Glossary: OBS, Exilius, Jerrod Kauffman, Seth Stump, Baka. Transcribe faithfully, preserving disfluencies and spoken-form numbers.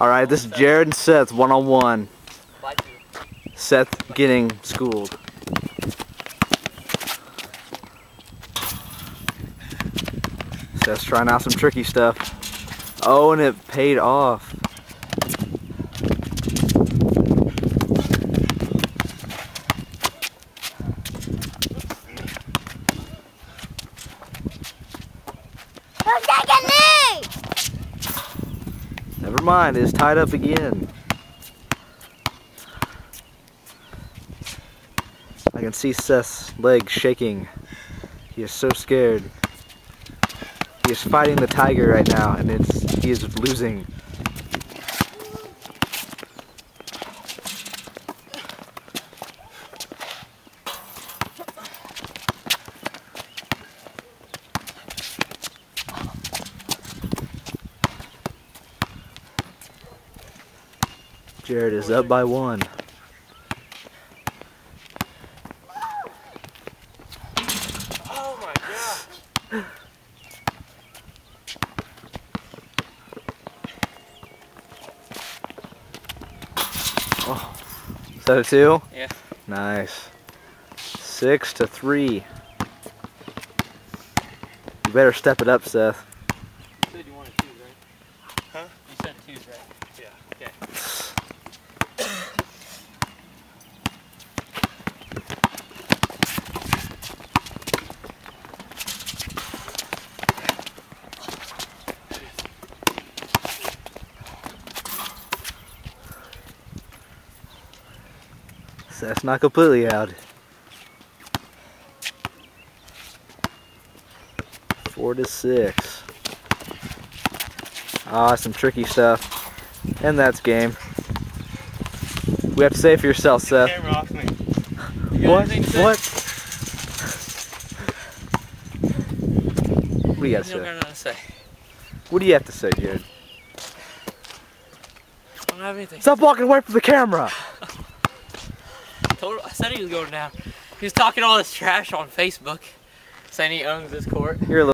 Alright, this is Jerrod and Seth one-on-one. Seth getting schooled. Seth's trying out some tricky stuff. Oh, and it paid off. Never mind, it's tied up again. I can see Seth's legs shaking. He is so scared. He is fighting the tiger right now, and it's he is losing. Jerrod is up by one. Oh my gosh. Oh. Is that a two? Yeah. Nice. Six to three. You better step it up, Seth. You said you wanted twos, right? Huh? You said twos, right? Yeah. Okay. That's not completely out. Four to six. Ah, some tricky stuff. And that's game. We have to save for yourself, Seth. Get the camera off me. You got anything to say? What? What do you got to say? What do you have to say, Jerrod? I don't have anything. Stop walking away from the camera. I said he was going down. He was talking all this trash on Facebook, saying he owns this court. You're a